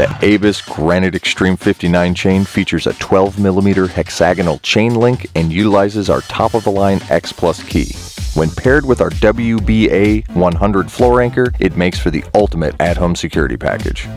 The ABUS Granite Extreme 59 chain features a 12mm hexagonal chain link and utilizes our top-of-the-line X plus key. When paired with our WBA 100 floor anchor, it makes for the ultimate at-home security package.